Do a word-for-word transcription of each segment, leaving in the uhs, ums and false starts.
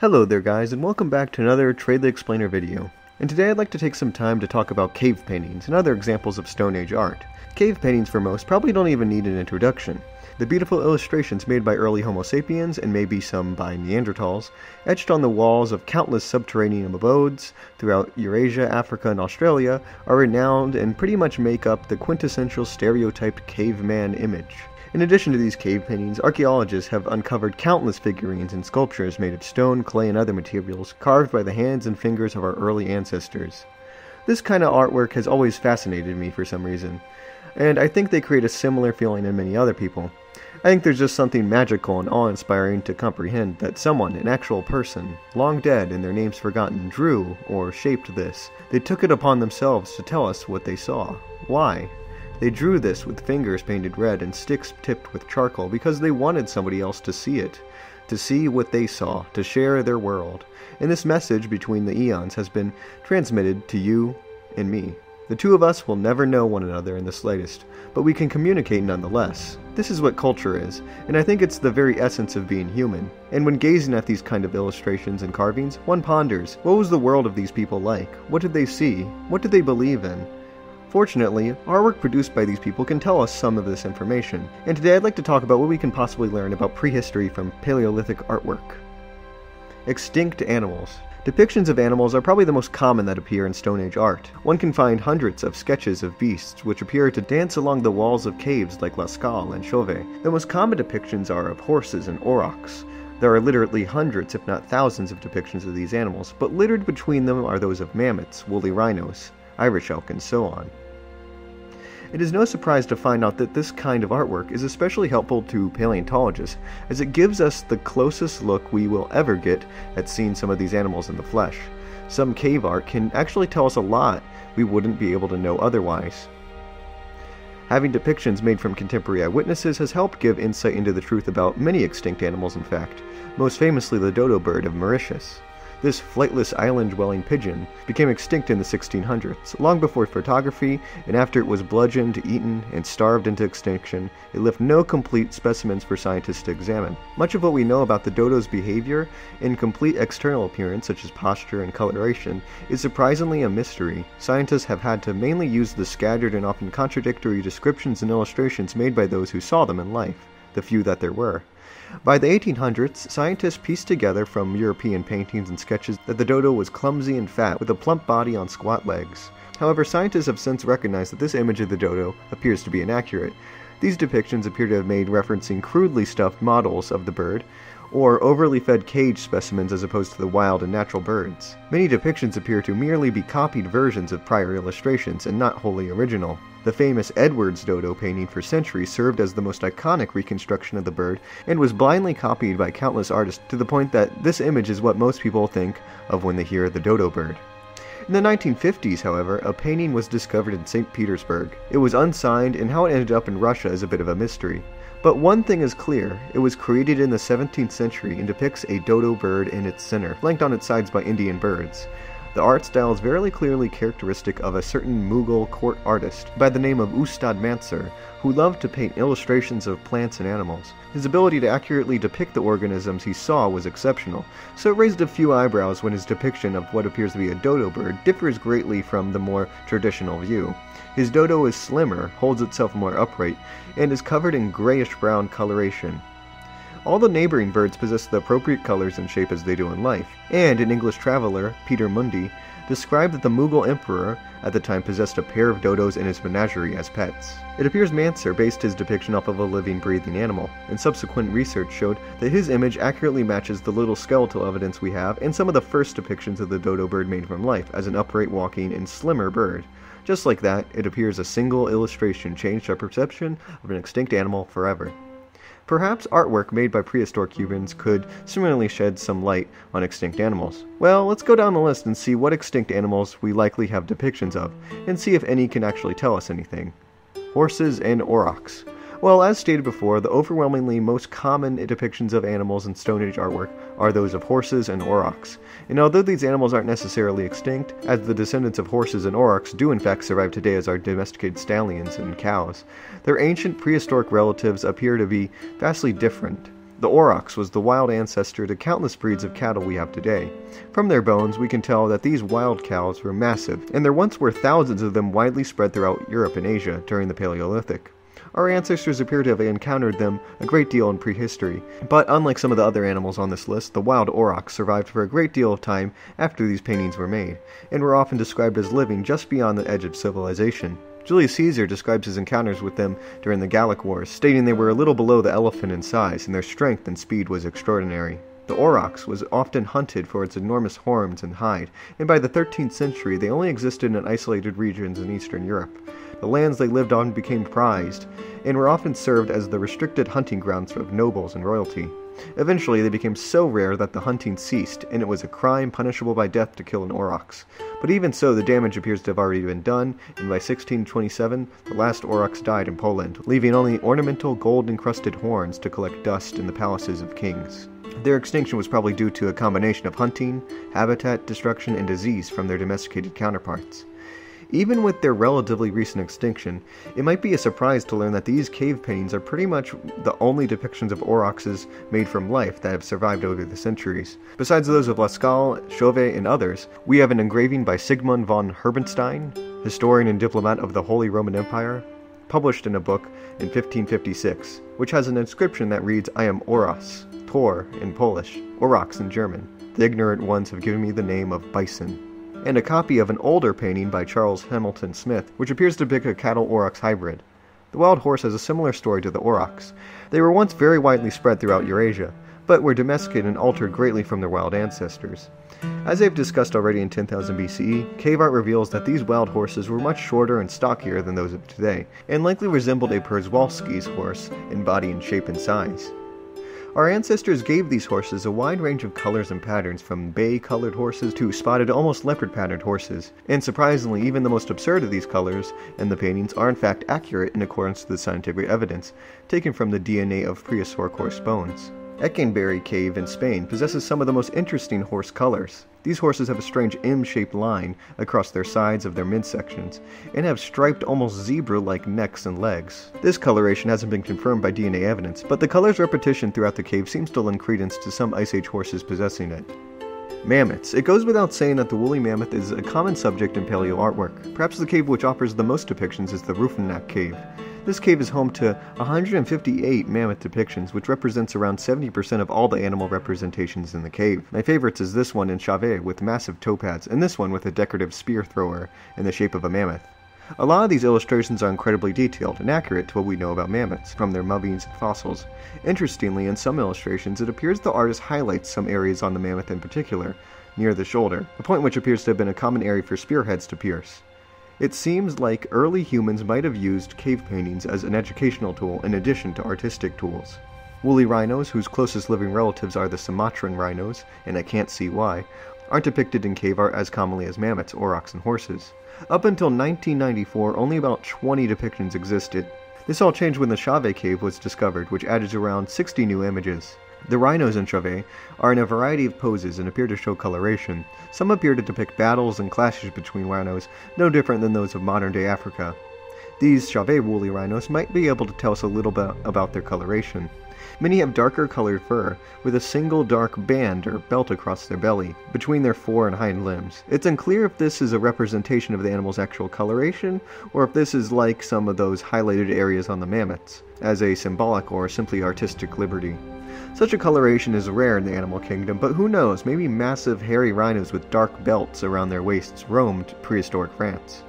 Hello there guys, and welcome back to another TREY the Explainer video. And today I'd like to take some time to talk about cave paintings and other examples of Stone Age art. Cave paintings for most probably don't even need an introduction. The beautiful illustrations made by early Homo sapiens, and maybe some by Neanderthals, etched on the walls of countless subterranean abodes throughout Eurasia, Africa, and Australia, are renowned and pretty much make up the quintessential stereotyped caveman image. In addition to these cave paintings, archaeologists have uncovered countless figurines and sculptures made of stone, clay, and other materials carved by the hands and fingers of our early ancestors. This kind of artwork has always fascinated me for some reason, and I think they create a similar feeling in many other people. I think there's just something magical and awe-inspiring to comprehend that someone, an actual person, long dead and their names forgotten, drew or shaped this. They took it upon themselves to tell us what they saw. Why? They drew this with fingers painted red and sticks tipped with charcoal because they wanted somebody else to see it, to see what they saw, to share their world. And this message between the eons has been transmitted to you and me. The two of us will never know one another in the slightest, but we can communicate nonetheless. This is what culture is, and I think it's the very essence of being human. And when gazing at these kind of illustrations and carvings, one ponders, what was the world of these people like? What did they see? What did they believe in? Fortunately, artwork produced by these people can tell us some of this information, and today I'd like to talk about what we can possibly learn about prehistory from Paleolithic artwork. Extinct animals. Depictions of animals are probably the most common that appear in Stone Age art. One can find hundreds of sketches of beasts which appear to dance along the walls of caves like Lascaux and Chauvet. The most common depictions are of horses and aurochs. There are literally hundreds, if not thousands, of depictions of these animals, but littered between them are those of mammoths, woolly rhinos, Irish elk, and so on. It is no surprise to find out that this kind of artwork is especially helpful to paleontologists, as it gives us the closest look we will ever get at seeing some of these animals in the flesh. Some cave art can actually tell us a lot we wouldn't be able to know otherwise. Having depictions made from contemporary eyewitnesses has helped give insight into the truth about many extinct animals, in fact, most famously the dodo bird of Mauritius. This flightless island-dwelling pigeon became extinct in the sixteen hundreds, long before photography, and after it was bludgeoned, eaten, and starved into extinction, it left no complete specimens for scientists to examine. Much of what we know about the dodo's behavior and complete external appearance, such as posture and coloration, is surprisingly a mystery. Scientists have had to mainly use the scattered and often contradictory descriptions and illustrations made by those who saw them in life, the few that there were. By the eighteen hundreds, scientists pieced together from European paintings and sketches that the dodo was clumsy and fat, with a plump body on squat legs. However, scientists have since recognized that this image of the dodo appears to be inaccurate. These depictions appear to have made referencing crudely stuffed models of the bird, or overly fed cage specimens as opposed to the wild and natural birds. Many depictions appear to merely be copied versions of prior illustrations and not wholly original. The famous Edwards Dodo painting for centuries served as the most iconic reconstruction of the bird and was blindly copied by countless artists to the point that this image is what most people think of when they hear the dodo bird. In the nineteen fifties, however, a painting was discovered in Saint Petersburg. It was unsigned, and how it ended up in Russia is a bit of a mystery. But one thing is clear, it was created in the seventeenth century and depicts a dodo bird in its center, flanked on its sides by Indian birds. The art style is very clearly characteristic of a certain Mughal court artist by the name of Ustad Mansur, who loved to paint illustrations of plants and animals. His ability to accurately depict the organisms he saw was exceptional, so it raised a few eyebrows when his depiction of what appears to be a dodo bird differs greatly from the more traditional view. His dodo is slimmer, holds itself more upright, and is covered in grayish-brown coloration. All the neighboring birds possess the appropriate colors and shape as they do in life, and an English traveler, Peter Mundy, described that the Mughal emperor at the time possessed a pair of dodos in his menagerie as pets. It appears Mansur based his depiction off of a living, breathing animal, and subsequent research showed that his image accurately matches the little skeletal evidence we have and some of the first depictions of the dodo bird made from life as an upright walking and slimmer bird. Just like that, it appears a single illustration changed our perception of an extinct animal forever. Perhaps artwork made by prehistoric humans could similarly shed some light on extinct animals. Well, let's go down the list and see what extinct animals we likely have depictions of, and see if any can actually tell us anything. Horses and aurochs. Well, as stated before, the overwhelmingly most common depictions of animals in Stone Age artwork are those of horses and aurochs. And although these animals aren't necessarily extinct, as the descendants of horses and aurochs do in fact survive today as our domesticated stallions and cows, their ancient prehistoric relatives appear to be vastly different. The aurochs was the wild ancestor to countless breeds of cattle we have today. From their bones, we can tell that these wild cows were massive, and there once were thousands of them widely spread throughout Europe and Asia during the Paleolithic. Our ancestors appear to have encountered them a great deal in prehistory, but unlike some of the other animals on this list, the wild aurochs survived for a great deal of time after these paintings were made, and were often described as living just beyond the edge of civilization. Julius Caesar describes his encounters with them during the Gallic Wars, stating they were a little below the elephant in size, and their strength and speed was extraordinary. The aurochs was often hunted for its enormous horns and hide, and by the thirteenth century they only existed in isolated regions in Eastern Europe. The lands they lived on became prized, and were often served as the restricted hunting grounds of nobles and royalty. Eventually, they became so rare that the hunting ceased, and it was a crime punishable by death to kill an aurochs. But even so, the damage appears to have already been done, and by sixteen twenty-seven, the last aurochs died in Poland, leaving only ornamental gold-encrusted horns to collect dust in the palaces of kings. Their extinction was probably due to a combination of hunting, habitat destruction, and disease from their domesticated counterparts. Even with their relatively recent extinction, it might be a surprise to learn that these cave paintings are pretty much the only depictions of aurochs made from life that have survived over the centuries. Besides those of Lascaux, Chauvet, and others, we have an engraving by Sigmund von Herbenstein, historian and diplomat of the Holy Roman Empire, published in a book in fifteen fifty-six, which has an inscription that reads, "I am Oros," Tor in Polish, aurochs in German. The ignorant ones have given me the name of bison. And a copy of an older painting by Charles Hamilton Smith, which appears to depict a cattle-aurochs hybrid. The wild horse has a similar story to the aurochs. They were once very widely spread throughout Eurasia, but were domesticated and altered greatly from their wild ancestors. As I've discussed already in ten thousand B C E, cave art reveals that these wild horses were much shorter and stockier than those of today, and likely resembled a Przewalski's horse in body and shape and size. Our ancestors gave these horses a wide range of colors and patterns, from bay-colored horses to spotted, almost leopard-patterned horses, and surprisingly, even the most absurd of these colors and the paintings are in fact accurate in accordance with the scientific evidence, taken from the D N A of prehistoric horse bones. Eckenberry Cave in Spain possesses some of the most interesting horse colors. These horses have a strange M-shaped line across their sides of their midsections, and have striped, almost zebra-like necks and legs. This coloration hasn't been confirmed by D N A evidence, but the color's repetition throughout the cave seems to lend credence to some Ice Age horses possessing it. Mammoths. It goes without saying that the woolly mammoth is a common subject in paleo artwork. Perhaps the cave which offers the most depictions is the Rouffignac Cave. This cave is home to one hundred fifty-eight mammoth depictions, which represents around seventy percent of all the animal representations in the cave. My favorites is this one in Chauvet with massive toe pads, and this one with a decorative spear thrower in the shape of a mammoth. A lot of these illustrations are incredibly detailed and accurate to what we know about mammoths from their mummies and fossils. Interestingly, in some illustrations, it appears the artist highlights some areas on the mammoth in particular, near the shoulder, a point which appears to have been a common area for spearheads to pierce. It seems like early humans might have used cave paintings as an educational tool in addition to artistic tools. Woolly rhinos, whose closest living relatives are the Sumatran rhinos, and I can't see why, aren't depicted in cave art as commonly as mammoths, aurochs, and horses. Up until nineteen ninety-four, only about twenty depictions existed. This all changed when the Chauvet Cave was discovered, which added around sixty new images. The rhinos in Chauvet are in a variety of poses and appear to show coloration. Some appear to depict battles and clashes between rhinos, no different than those of modern-day Africa. These Chauvet woolly rhinos might be able to tell us a little bit about their coloration. Many have darker colored fur, with a single dark band or belt across their belly, between their fore and hind limbs. It's unclear if this is a representation of the animal's actual coloration, or if this is like some of those highlighted areas on the mammoths, as a symbolic or simply artistic liberty. Such a coloration is rare in the animal kingdom, but who knows, maybe massive hairy rhinos with dark belts around their waists roamed prehistoric France.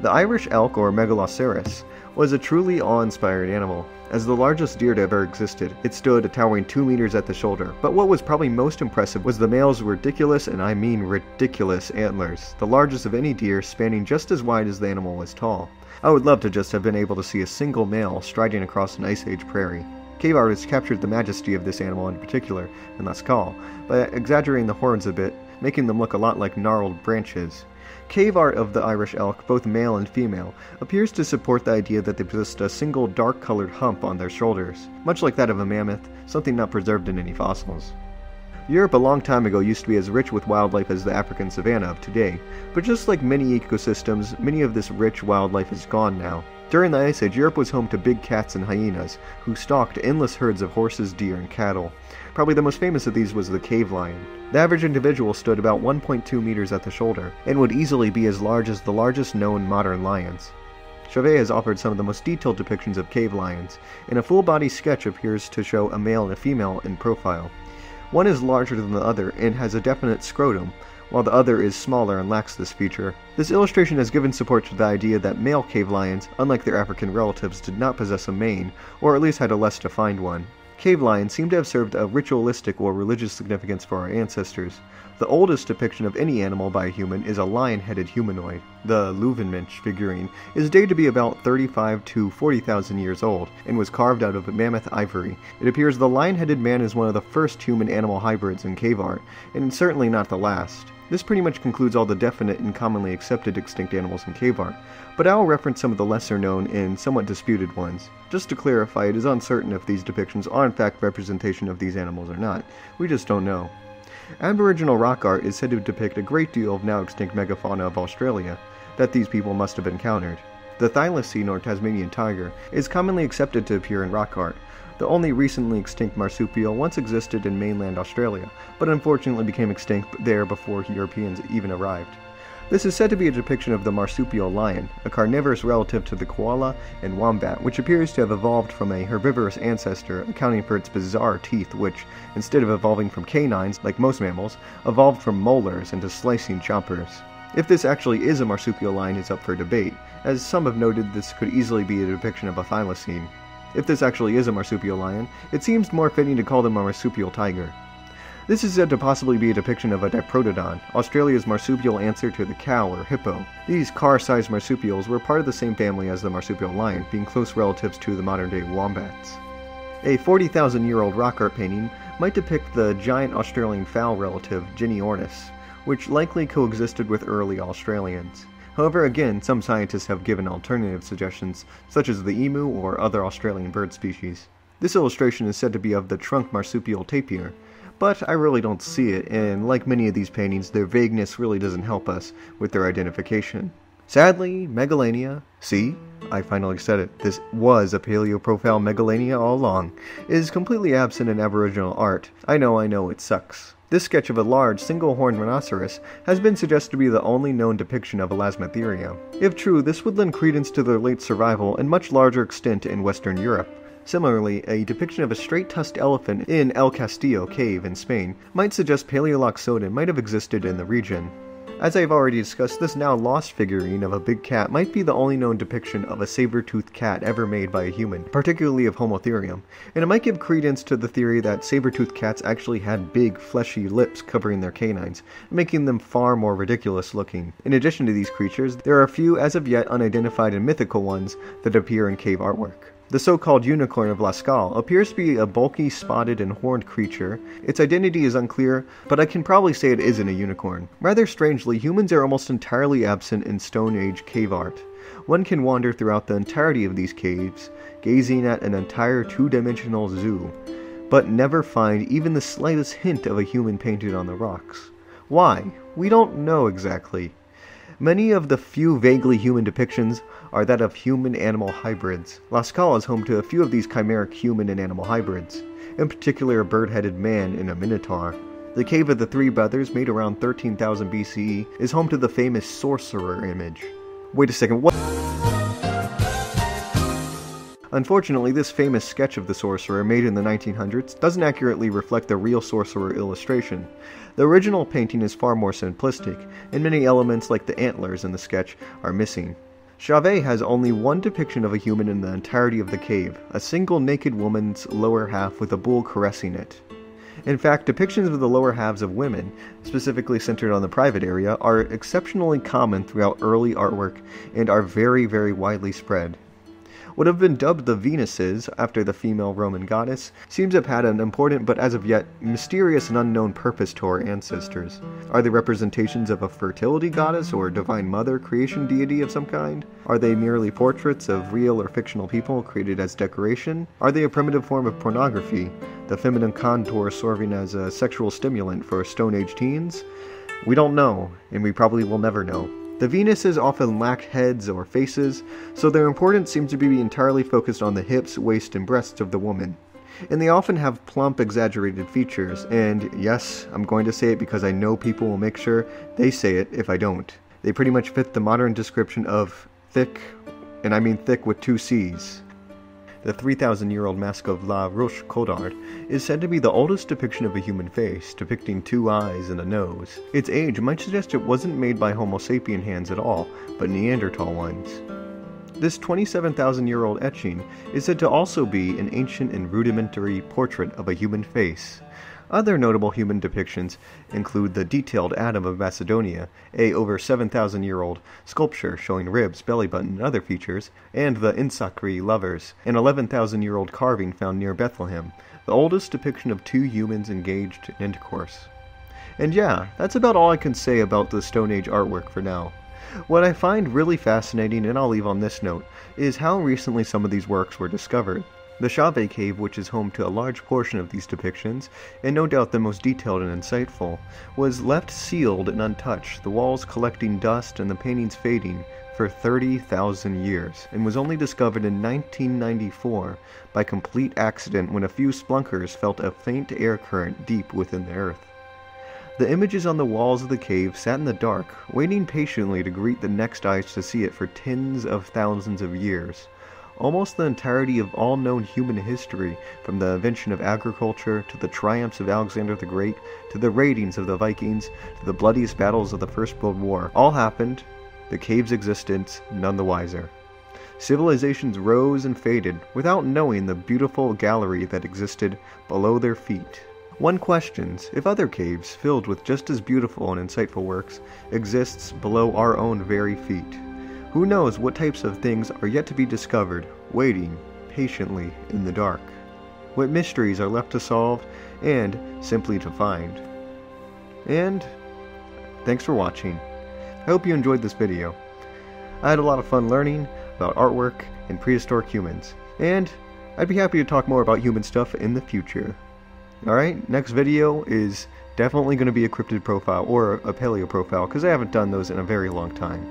The Irish elk, or Megaloceros, was a truly awe-inspiring animal. As the largest deer to ever existed, it stood towering two meters at the shoulder, but what was probably most impressive was the male's ridiculous, and I mean ridiculous, antlers, the largest of any deer, spanning just as wide as the animal was tall. I would love to just have been able to see a single male striding across an Ice Age prairie. Cave artists captured the majesty of this animal in particular, in Lascaux, by exaggerating the horns a bit, making them look a lot like gnarled branches. Cave art of the Irish elk, both male and female, appears to support the idea that they possessed a single dark-colored hump on their shoulders, much like that of a mammoth, something not preserved in any fossils. Europe a long time ago used to be as rich with wildlife as the African savanna of today, but just like many ecosystems, many of this rich wildlife is gone now. During the Ice Age, Europe was home to big cats and hyenas, who stalked endless herds of horses, deer, and cattle. Probably the most famous of these was the cave lion. The average individual stood about one point two meters at the shoulder, and would easily be as large as the largest known modern lions. Chauvet has offered some of the most detailed depictions of cave lions, and a full-body sketch appears to show a male and a female in profile. One is larger than the other and has a definite scrotum, while the other is smaller and lacks this feature. This illustration has given support to the idea that male cave lions, unlike their African relatives, did not possess a mane, or at least had a less defined one. Cave lions seem to have served a ritualistic or religious significance for our ancestors. The oldest depiction of any animal by a human is a lion-headed humanoid. The Leuwenminch figurine is dated to be about thirty-five to forty thousand years old, and was carved out of mammoth ivory. It appears the lion-headed man is one of the first human-animal hybrids in cave art, and certainly not the last. This pretty much concludes all the definite and commonly accepted extinct animals in cave art, but I'll reference some of the lesser known and somewhat disputed ones. Just to clarify, it is uncertain if these depictions are in fact representation of these animals or not. We just don't know. Aboriginal rock art is said to depict a great deal of now extinct megafauna of Australia that these people must have encountered. The thylacine or Tasmanian tiger is commonly accepted to appear in rock art. The only recently extinct marsupial once existed in mainland Australia, but unfortunately became extinct there before Europeans even arrived. This is said to be a depiction of the marsupial lion, a carnivorous relative to the koala and wombat, which appears to have evolved from a herbivorous ancestor, accounting for its bizarre teeth which, instead of evolving from canines, like most mammals, evolved from molars into slicing chompers. If this actually is a marsupial lion is up for debate, as some have noted this could easily be a depiction of a thylacine. If this actually is a marsupial lion, it seems more fitting to call them a marsupial tiger. This is said to possibly be a depiction of a diprotodon, Australia's marsupial answer to the cow or hippo. These car-sized marsupials were part of the same family as the marsupial lion, being close relatives to the modern-day wombats. A forty thousand year old rock art painting might depict the giant Australian fowl relative Geniornis, which likely coexisted with early Australians. However, again, some scientists have given alternative suggestions, such as the emu or other Australian bird species. This illustration is said to be of the trunk marsupial tapir, but I really don't see it, and like many of these paintings, their vagueness really doesn't help us with their identification. Sadly, Megalania, see, I finally said it, this was a paleo-profile Megalania all along, is completely absent in Aboriginal art. I know, I know, it sucks. This sketch of a large, single-horned rhinoceros has been suggested to be the only known depiction of Elasmotherium. If true, this would lend credence to their late survival and much larger extent in Western Europe. Similarly, a depiction of a straight-tusked elephant in El Castillo Cave in Spain might suggest Paleoloxodon might have existed in the region. As I have already discussed, this now lost figurine of a big cat might be the only known depiction of a saber-toothed cat ever made by a human, particularly of Homotherium, and it might give credence to the theory that saber-toothed cats actually had big, fleshy lips covering their canines, making them far more ridiculous looking. In addition to these creatures, there are a few as of yet unidentified and mythical ones that appear in cave artwork. The so-called unicorn of Lascaux appears to be a bulky, spotted, and horned creature. Its identity is unclear, but I can probably say it isn't a unicorn. Rather strangely, humans are almost entirely absent in Stone Age cave art. One can wander throughout the entirety of these caves, gazing at an entire two-dimensional zoo, but never find even the slightest hint of a human painted on the rocks. Why? We don't know exactly. Many of the few vaguely human depictions are that of human-animal hybrids. Lascaux is home to a few of these chimeric human and animal hybrids, in particular a bird-headed man and a minotaur. The Cave of the Three Brothers, made around thirteen thousand B C E, is home to the famous sorcerer image. Wait a second, what? Unfortunately, this famous sketch of the sorcerer, made in the nineteen hundreds, doesn't accurately reflect the real sorcerer illustration. The original painting is far more simplistic, and many elements like the antlers in the sketch are missing. Chauvet has only one depiction of a human in the entirety of the cave, a single naked woman's lower half with a bull caressing it. In fact, depictions of the lower halves of women, specifically centered on the private area, are exceptionally common throughout early artwork and are very, very widely spread. would have been dubbed the Venuses after the female Roman goddess, seems to have had an important but as of yet mysterious and unknown purpose to our ancestors. Are they representations of a fertility goddess or divine mother creation deity of some kind? Are they merely portraits of real or fictional people created as decoration? Are they a primitive form of pornography, the feminine contour serving as a sexual stimulant for Stone Age teens? We don't know, and we probably will never know. The Venuses often lacked heads or faces, so their importance seems to be entirely focused on the hips, waist, and breasts of the woman. And they often have plump, exaggerated features, and yes, I'm going to say it because I know people will make sure they say it if I don't. They pretty much fit the modern description of thick, and I mean thick with two C's. The three thousand year old mask of La Roche-Codard is said to be the oldest depiction of a human face, depicting two eyes and a nose. Its age might suggest it wasn't made by Homo sapien hands at all, but Neanderthal ones. This twenty-seven thousand year old etching is said to also be an ancient and rudimentary portrait of a human face. Other notable human depictions include the detailed Adam of Macedonia, a over seven thousand year old sculpture showing ribs, belly button, and other features, and the Insacri lovers, an eleven thousand year old carving found near Bethlehem, the oldest depiction of two humans engaged in intercourse. And yeah, that's about all I can say about the Stone Age artwork for now. What I find really fascinating, and I'll leave on this note, is how recently some of these works were discovered. The Chauvet cave, which is home to a large portion of these depictions, and no doubt the most detailed and insightful, was left sealed and untouched, the walls collecting dust and the paintings fading, for thirty thousand years, and was only discovered in nineteen ninety-four by complete accident when a few spelunkers felt a faint air current deep within the earth. The images on the walls of the cave sat in the dark, waiting patiently to greet the next eyes to see it for tens of thousands of years. Almost the entirety of all known human history, from the invention of agriculture, to the triumphs of Alexander the Great, to the raidings of the Vikings, to the bloodiest battles of the First World War, all happened, the cave's existence none the wiser. Civilizations rose and faded without knowing the beautiful gallery that existed below their feet. One questions if other caves, filled with just as beautiful and insightful works, exists below our own very feet. Who knows what types of things are yet to be discovered, waiting patiently in the dark? What mysteries are left to solve and simply to find? And thanks for watching. I hope you enjoyed this video. I had a lot of fun learning about artwork and prehistoric humans, and I'd be happy to talk more about human stuff in the future. Alright, next video is definitely going to be a cryptid profile or a paleo profile, because I haven't done those in a very long time.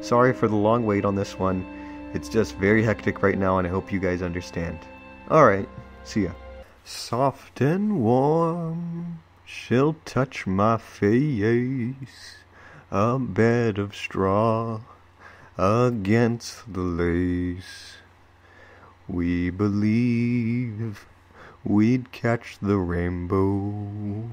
Sorry for the long wait on this one, it's just very hectic right now and I hope you guys understand. Alright, see ya. Soft and warm, she'll touch my face, a bed of straw against the lace. We believe we'd catch the rainbow.